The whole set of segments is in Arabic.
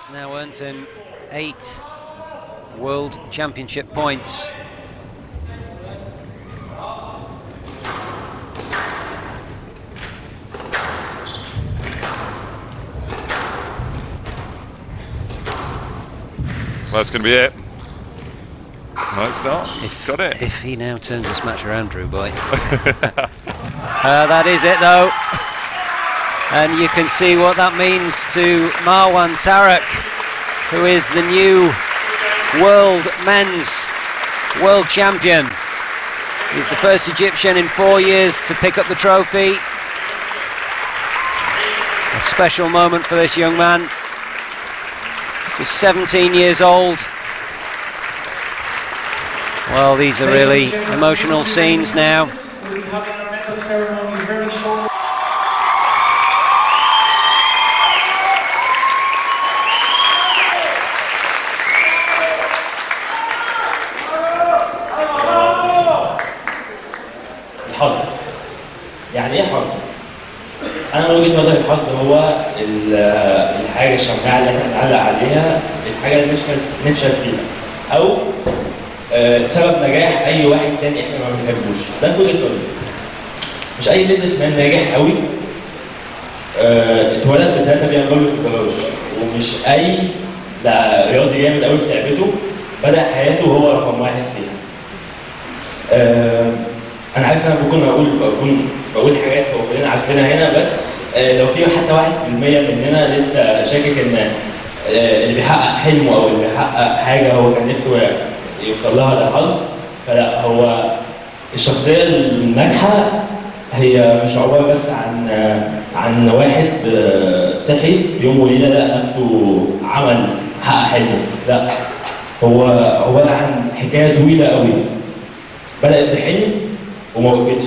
It's now earned him 8 World Championship points. That's going to be it. No, it's not. Got it. If he now turns this match around, Drew Boy. That is it, though. And you can see what that means to Marwan Tarek, who is the new world men's world champion. He's the first Egyptian in 4 years to pick up the trophy. A special moment for this young man. He's 17 years old. Well, these are really emotional scenes now. الحظ يعني ايه حظ؟ أنا من وجهة نظري الحظ هو الحاجة الشماعة اللي احنا بنعلق عليها، الحاجة اللي مش نفشل فيها، أو سبب نجاح أي واحد تاني احنا ما بنحبوش، ده في وجهة نظري. مش أي بيزنس مان ناجح قوي اتولد ب3 بيعملوا في الجراج، ومش أي رياضي جامد قوي في لعبته بدأ حياته وهو رقم 1 فيها. أنا عارف أنا ممكن بقول حاجات كلنا عارفينها هنا، بس لو في حتى 1% مننا لسه شاكك إن اللي بيحقق حلمه أو اللي بيحقق حاجة هو كان نفسه يوصل لها ده حظ، فلا، هو الشخصية الناجحة هي مش عبارة بس عن واحد صحي يوم وليلة لقى نفسه عمل حقق حلمه، لا، هو عن حكاية طويلة قوي بدأت بحلم وما وقفتش.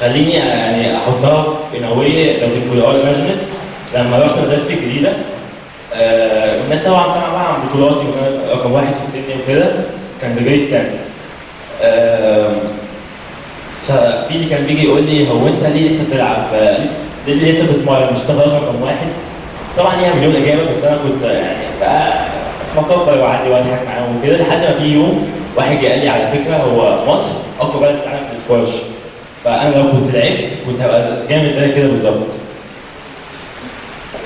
خليني يعني احطها في نوويه لو في الار مانجمنت، لما رحت مدرستي الجديده الناس طبعا سمعوا بقى عن بطولاتي وانا رقم 1 في سني وكده، كان بجريد تاني. ففي اللي كان بيجي يقول لي هو انت ليه لسه بتلعب؟ ليه لسه بتتمرن؟ مش انت خلاص رقم 1؟ طبعا ليها مليون اجابه، بس انا كنت يعني بقى مكبر وعندي واضحك معاهم وكده، لحد ما في يوم واحد جه قال لي على فكره هو مصر اقوى بلد في العالم في السكواش، فانا لو كنت لعبت كنت هبقى جامد زيك كده بالظبط.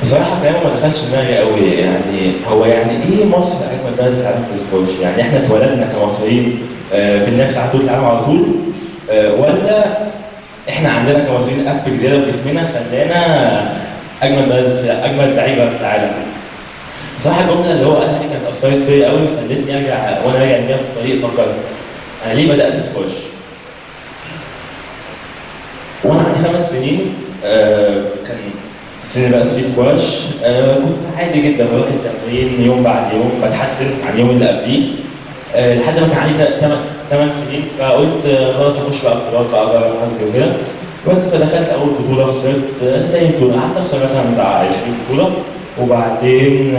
بصراحه كلامه ما دخلش دماغي قوي، يعني هو يعني ايه مصر اجمل بلد في العالم في السكواش؟ يعني احنا اتولدنا كمصريين بننافس على طول العالم على طول، ولا احنا عندنا كمصريين اسبك زياده في جسمنا خلانا اجمل لعيبه في العالم؟ بصراحه الجمله اللي هو قالها كانت اثرت فيا قوي، خلتني ارجع وانا راجع بيها في الطريق فكرت انا ليه بدات سكواش؟ وانا عندي 5 سنين كان السن اللي بدات فيه سكواش كنت عادي جدا بروح التمرين يوم بعد يوم بتحسن عن اليوم اللي قبليه، لحد ما كان عندي 8 سنين، فقلت خلاص اخش بقى بطولات بقى اجرب حظي وكده، بس فدخلت اول بطوله خسرت تاني بطوله، قعدت اخسر مثلا بتاع 20 بطوله، وبعدين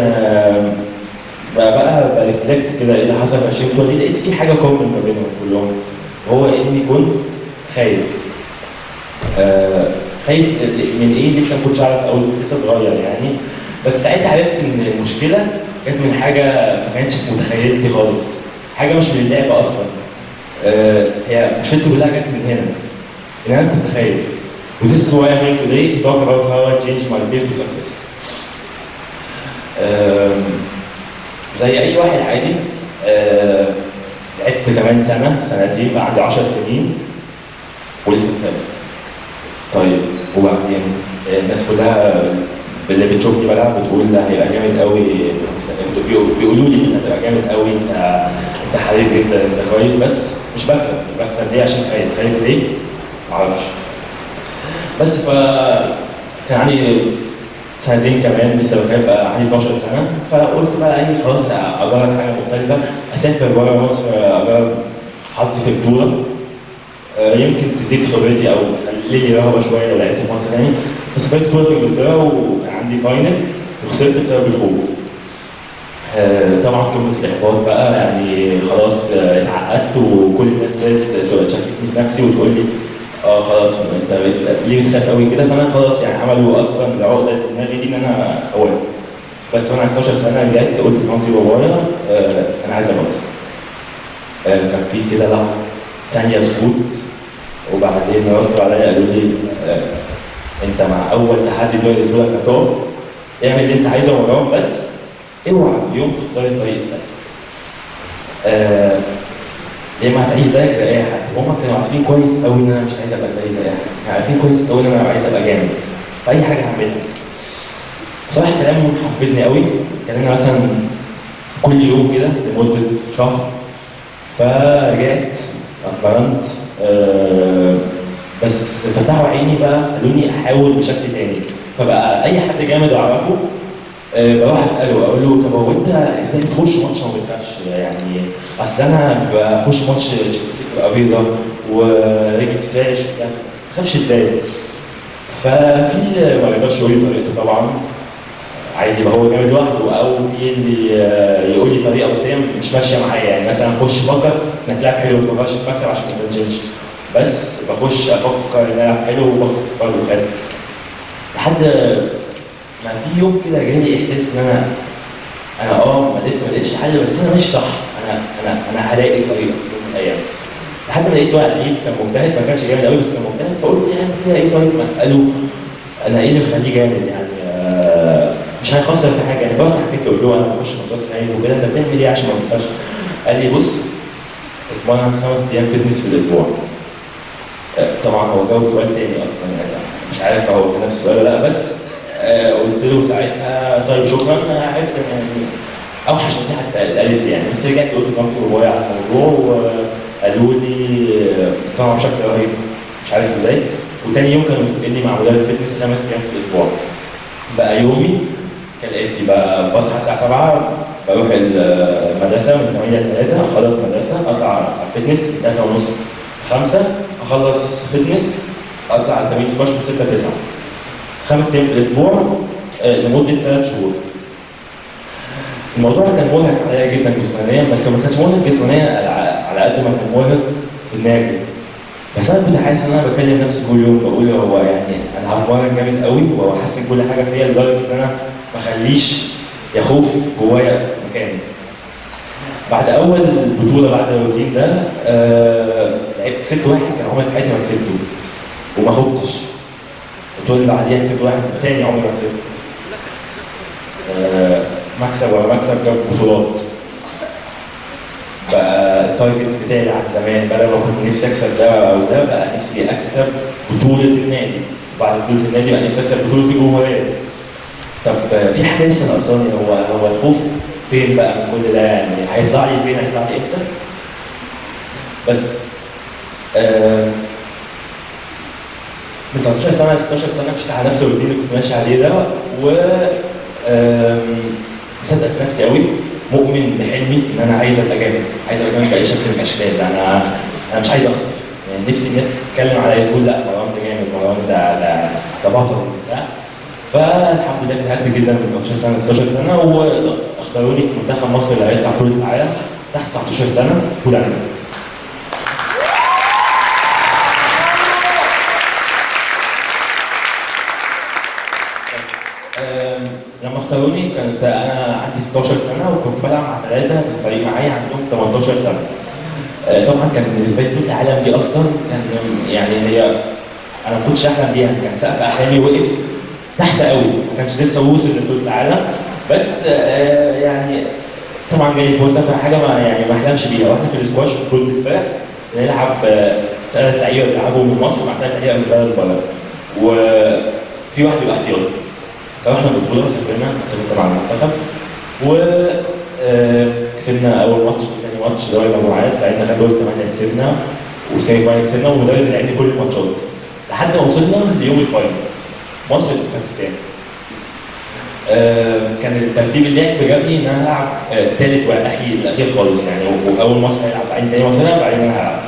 بقى بريفلكت كده ايه اللي حصل في 20 بطوله، لقيت في حاجه كومن ما بينهم كلهم، وهو اني كنت خايف. خايف من ايه؟ لسه ما كنتش اعرف قوي، لسه صغير يعني، بس ساعتها عرفت ان المشكله جت من حاجه ما كانتش في متخيلتي خالص، حاجه مش من اللعبه اصلا. هي مشكلتي كلها جت من هنا، ان انا كنت خايف. This is why I'm here today to talk about how I changed my fear to success. زي اي واحد عادي لعبت كمان سنه سنتين، بعد 10 سنين ولسه بكمل. طيب وبعدين الناس كلها اللي بتشوفني بلعب بتقول ده هيبقى جامد قوي، بيقولوا لي انت هتبقى جامد قوي، انت حريف جدا، انت كويس، بس مش بكسب ليه؟ عشان خايف ليه؟ معرفش. بس ف كان عندي 2 سنين كمان لسه بخاف، بقى عندي 12 سنه، فقلت بقى ايه خلاص اجرب حاجه مختلفه، اسافر بره مصر اجرب حظي في بطوله يمكن تزيد خبرتي او تخليني رهبه شويه لو لعبت في مصر تاني. فسافرت بطوله في انجلترا وكان عندي فاينل وخسرت بسبب الخوف. طبعا قمه الاحباط بقى، يعني خلاص اتعقدت، وكل الناس ابتدت تشككني في نفسي وتقول لي خلاص انت ليه بتخاف قوي كده؟ فانا خلاص يعني عملوا اصلا العقده في دماغي دي ان انا اخاف. بس وانا 12 سنه جت قلت لمامتي وبابايا انا عايز ابطل. كان في كده لحظه ثانيه سكوت، وبعدين ردوا عليا قالوا لي انت مع اول تحدي دول قلتوا لك هتقف، اعمل اللي انت عايزه وراهم، بس اوعى في يوم تختار الطريق السهل. ليه ما هتعيش زيك زي اي حد. هما كانوا عارفين كويس قوي ان انا مش عايز ابقى زي اي حد، كانوا عارفين كويس قوي ان انا عايز ابقى جامد في اي حاجه هعملها. صراحه كلامهم حفزني قوي، كلامنا مثلا كل يوم كده لمده شهر. فرجعت اتمرنت بس فتحوا عيني بقى، خلوني احاول بشكل تاني. فبقى اي حد جامد اعرفه بروح اساله اقول له طب هو انت ازاي بتخش ماتش وما بتخافش؟ يعني اصل انا بخش ماتش شكلتي تبقى بيضه ورجلي تترعش وبتاع، ما بخافش اتضايق. ففي ما بيقدرش يقول لي طريقته طبعا، عايز يبقى هو جامد لوحده، او في اللي يقول لي طريقه بس هي مش ماشيه معايا. يعني مثلا اخش افكر ان هتلعب حلو ما تفكرش في المكسب عشان ما تنزلش، بس بخش افكر ان انا حلو وبخسر برضه خالص. لحد ما في يوم كده جالي احساس ان انا لسه ما لقيتش حل، بس انا مش صح، انا هلاقي طريقه في يوم من الايام. لحد ما لقيت واحد لعيب كان مجتهد، ما كانش جامد قوي بس كان مجتهد، فقلت يعني كده ايه طيب ما اساله انا ايه اللي مخليه جامد، يعني مش هيخسر في حاجه. يعني برضه حكيت له قلت له انا بخش ماتشات في عيني وكده، انت بتعمل ايه عشان ما تخسرش؟ قال لي بص اتمرن 5 ايام فيتنس في الاسبوع. طبعا هو جاوب سؤال تاني اصلا، يعني مش عارف هو كان نفس السؤال ولا لا، بس قلت له ساعتها طيب شكرا. انا عرفت يعني اوحش نصيحه اتقالت لي يعني، بس رجعت قلت لمامتي وبابايا على الموضوع وقالوا لي طبعا بشكل رهيب مش عارف ازاي. وتاني يوم كانوا متفقين مع مدرب الفتنس 5 ايام في الاسبوع. بقى يومي كالاتي، بقى بصحى الساعه 7 بروح المدرسه من 8 ل 3، اخلص مدرسه اطلع على الفتنس من 3:30 ل 5، اخلص فتنس اطلع على تمرين سباش من 6 ل 9. 5 ايام في الاسبوع لمده 3 شهور. الموضوع كان مرهق عليا جدا جسمانيا، بس ما كانش مرهق جسمانيا على قد ما كان مرهق في النادي. بس انا كنت حاسس ان انا بكلم نفسي كل يوم بقول هو يعني انا هتمرن جامد قوي وهحسن كل حاجه فيا لدرجه ان انا ما اخليش يخوف جوايا مكاني. بعد اول بطوله بعد الروتين ده كسبت واحد كان عمري في حياتي ما كسبته وما خفتش. البطوله اللي بعديها كسبت واحد تاني عمري ما كسبته. مكسب ورا مكسب جاب بطولات. بقى التارجتس بتاعي عن زمان، بدل ما كنت نفسي اكسب ده او ده، بقى نفسي اكسب بطوله النادي، وبعد بطوله النادي بقى نفسي اكسب بطوله الجمهوريه. طب في حاجه لسه ناقصاني، هو الخوف فين بقى من كل ده؟ يعني هيطلع لي فين؟ هيطلع لي امتى؟ بس من 13 سنه ل 16 سنه مشيت على نفس الروتين اللي كنت ماشي عليه ده، و مصدق نفسي قوي، مؤمن بحلمي ان انا عايز ابقى جامد، عايز ابقى جامد باي شكل من الاشكال. انا مش عايز اخسر، يعني نفسي الناس تتكلم عليا تقول لا مروان ده جامد، مروان ده بطل وبتاع. فالحمد لله اجتهدت جدا من 13 سنه ل 16 سنه واختاروني في منتخب مصر اللي هيطلع بطوله العالم تحت 19 سنه بطوله عالميه. لما اختاروني كانت انا عندي 16 سنه وكنت بلعب مع 3 في الفريق معايا عندهم 18 سنه. طبعا كان بالنسبه لي بطوله العالم دي اصلا كان يعني هي انا ما كنتش احلم بيها، كان سقف احلامي وقف تحت قوي، ما كانش لسه وصل لبطوله العالم. بس يعني طبعا جالي فرصه في حاجه ما احلمش بيها. واحنا في الاسكواش في كل الفرق بنلعب 3 لعيبه بيلعبوا من مصر مع 3 لعيبه من بره، وفي واحد بيبقى احتياطي. فرحنا البطوله سافرت مع المنتخب وكسبنا اول ماتش وثاني ماتش دوري المجموعات، لعبنا خد دور 8 كسبنا والسيمي فاينل كسبنا، والمدرب اللي لعبني كل الماتشات لحد ما وصلنا ليوم الفاينل مصر وباكستان. كان الترتيب اللعب جابني ان انا العب ثالث والاخير خالص يعني، واول مصر هيلعب بعدين ثاني مصر هيلعب بعدين انا هلعب.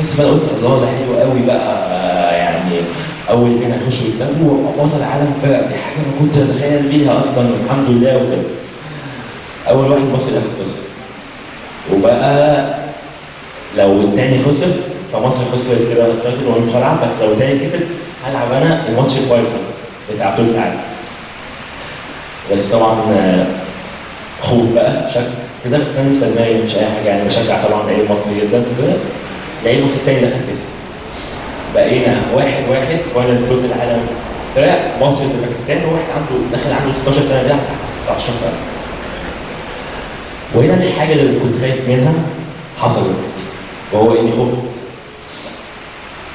بس بقى قلت الله ده حلو قوي بقى، يعني اول اثنين هيخشوا يكسبوا وابقى بطل عالم فرق، دي حاجه ما كنتش اتخيل بيها اصلا والحمد لله وكده. اول واحد مصري الاخر خسر، وبقى لو الثاني خسر فمصر خسرت كده التايتل وانا مش هلعب، بس لو الثاني كسب هلعب انا الماتش الفيصل بتاع بطوله العالم. بس طبعا خوف بقى شك كده، بس انا لسه دماغي مش اي حاجه يعني. بشجع طبعا لعيب مصري جدا وكده، لعيب مصري التاني دخل كسب، بقينا 1-1 في فاينل جوز العالم فرق مصر وباكستان، وواحد عنده داخل عنده 16 سنه بيلعب تحت 19 سنه. وهنا الحاجه اللي كنت خايف منها حصلت، وهو اني خفت.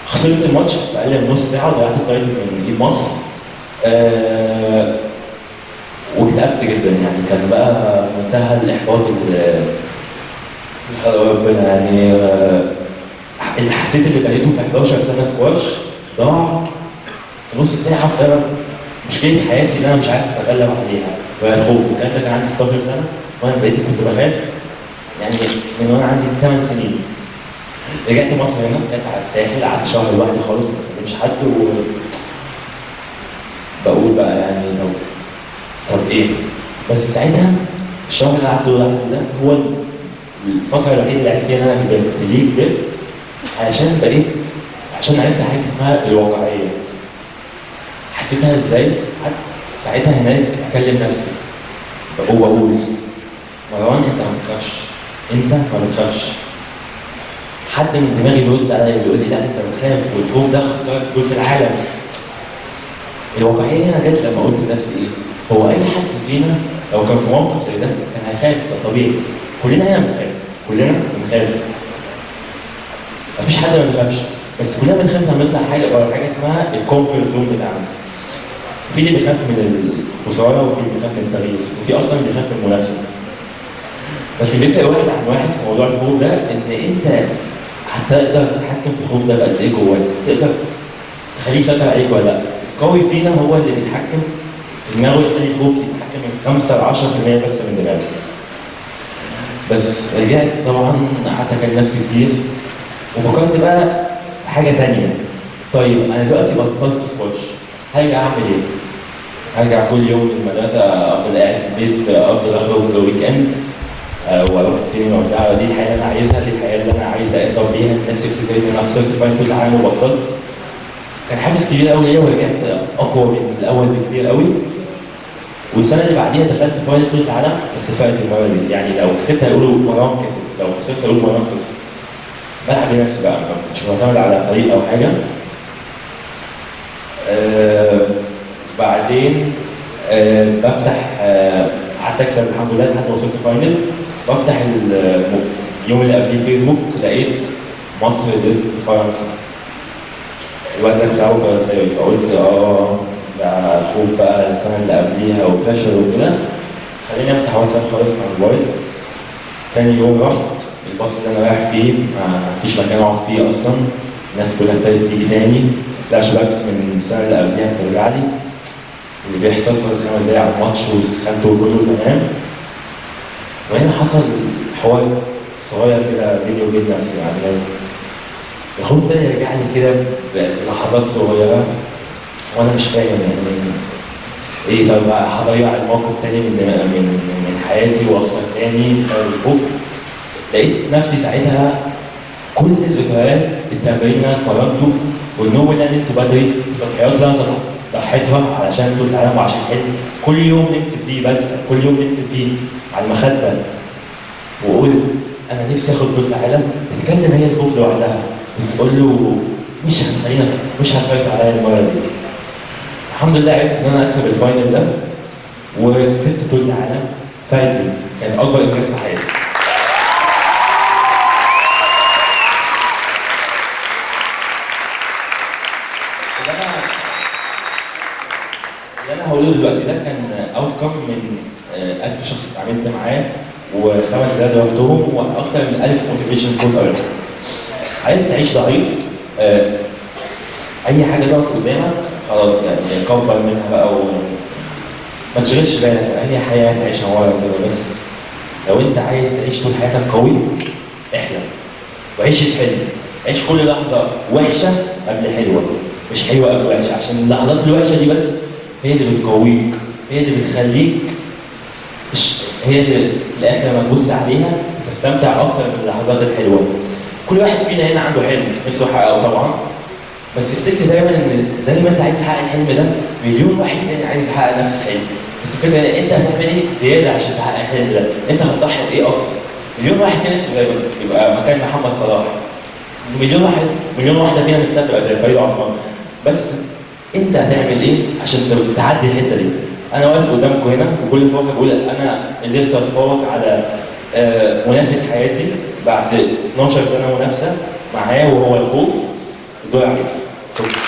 خسرت الماتش في اقل من نص ساعه وضيعت التايتل من ايد مصر. واكتئبت جدا يعني، كان بقى منتهى الاحباط اللي خلقه ربنا يعني. اللي حسيت اللي بنيته في 11 سنه سكواش ضاع في نص ساعه حرفيا. مشكله حياتي اللي انا مش عارف اتغلب عليها وهي الخوف، والكلام ده كان عندي 16 سنه وانا بقيت كنت بخاف يعني من وانا عندي 8 سنين. رجعت مصر هنا، طلعت على الساحل، قعدت شهر لوحدي خالص ما بكلمش حد، بقول بقى يعني طب ايه؟ بس ساعتها الشهر اللي قعدته ده هو الفترة الوحيدة اللي قعدت فيها انا كبرت. ليه كبرت؟ علشان عشان عرفت حاجة اسمها الواقعية. حسيتها ازاي؟ قعدت ساعتها هناك اكلم نفسي بقول مروان انت ما بتخافش، انت ما بتخافش. حد من دماغي بيرد عليا ويقول لي لا انت بتخاف، والخوف ده خسارة كل العالم. الواقعية هنا جت لما قلت لنفسي ايه؟ هو أي حد فينا لو كان في موقف زي ده كان هيخاف، ده طبيعي، كلنا هنا بنخاف، كلنا بنخاف. مفيش حد ما بيخافش، بس كلنا بنخاف لما يطلع حاجة ولا حاجة اسمها الكونفورت زون بتاعنا. في اللي بيخاف من الخسارة، وفي اللي بيخاف من التغيير، وفي أصلاً اللي بيخاف من المنافسة. بس اللي بيفرق واحد عن واحد في موضوع الخوف ده إن أنت هتقدر تتحكم في الخوف ده بقد إيه جواك، تقدر تخليه يسيطر عليك ولا لأ. القوي فينا هو اللي بيتحكم دماغه، يخلي الخوف يتحكم من 5 ل 10% بس من دماغه. بس رجعت طبعا قعدت اكلم نفسي كتير، وفكرت بقى حاجه ثانيه. طيب انا دلوقتي بطلت سكوتش، هرجع اعمل ايه؟ هرجع كل يوم المدرسه افضل قاعد في البيت، افضل اخرج ويك اند واروح السينما وبتاع؟ دي الحياه اللي انا عايزها؟ دي الحياه اللي انا عايز اقدر بيها؟ الناس تفتكر ان انا خسرت فاينل كل عام وبطلت. كان حافز كبير قوي ليا، ورجعت اقوى من الاول بكتير قوي. والسنه اللي بعديها دخلت فاينل كاس العالم، بس فرقت المره دي يعني. لو كسبت هيقولوا مروان كسب، لو خسرت هيقولوا مروان خسر. بلعب بنفسي بقى، مش معتمد على فريق او حاجه. بعدين بفتح قعدت اكسب الحمد لله لحد ما وصلت فاينل. بفتح اليوم اللي قبليه فيسبوك، لقيت مصر ضد فرنسا. الواد ده بتاعه فرنساوي، فقلت ده خوف بقى السنه اللي قبليها وفشل وكده، خليني امسح واتساب خالص مع الموبايل. تاني يوم رحت الباص اللي انا رايح فيه مفيش مكان اقعد فيه اصلا، الناس كلها ابتدت تيجي تاني، فلاش باكس من السنه اللي قبليها بترجع لي اللي بيحصل في 5 دقايق على الماتش، وسخنت وكله تمام. وهنا حصل حوار صغير كده بيني وبين نفسي يعني. الخوف ده يرجعني كده بلحظات صغيره وانا مش فاهم يعني ايه. طب هضيع الموقف تاني من حياتي واخسر تاني بسبب الخوف. لقيت نفسي ساعتها كل الذكريات، التمرين اللي انا اتمرنته، والنوم اللي انا نمته بدري، التضحيات اللي انا ضحيتها علشان كاس العالم وعشان حلمي، كل يوم نمت فيه بدري، كل يوم نمت فيه على المخده وقلت انا نفسي اخد كاس العالم. بتكلم هي الخوف لوحدها، بتقول له مش هتسيطر عليا المره دي. الحمد لله عرفت ان انا اكسب الفاينل ده، وكسبت كاس العالم. فايدي كان اكبر انجاز في حياتي. اللي انا هقوله دلوقتي ده كان اوت كم من 1000 شخص اتعاملت معاه، و5000 رحتهم، واكثر من 1000 موتيفيشن كول قريتها. عايز تعيش ضعيف، اي حاجه تقف قدامك خلاص يعني كبر منها بقى، وما تشغلش بالك اي حياه هتعيشها ورا كده. بس لو انت عايز تعيش طول حياتك قوي، احلم وعيش الحلم، عيش كل لحظه وحشه قبل حلوه، مش حلوه قبل وحشه، عشان اللحظات الوحشه دي بس هي اللي بتقويك، هي اللي بتخليك، هي اللي الاخر لما تبص عليها تستمتع اكتر من اللحظات الحلوه. كل واحد فينا هنا عنده حلم نفسه يحققه طبعا، بس افتكر دايما ان زي ما انت عايز تحقق الحلم ده، مليون واحد تاني عايز يحقق نفس الحلم. بس الفكره ان انت هتعمل ايه زياده عشان تحقق الحلم ده؟ انت هتضحي بايه اكتر؟ مليون واحد فينا نفسه يبقى مكان محمد صلاح. مليون واحده فينا نفسها تبقى زي فريد عثمان. بس انت هتعمل ايه عشان تعدي الحته دي؟ انا واقف قدامكم هنا وكل فوق بقول انا قدرت اتفوق على منافس حياتي بعد 12 سنه منافسه معاه وهو الخوف. الدور عليك.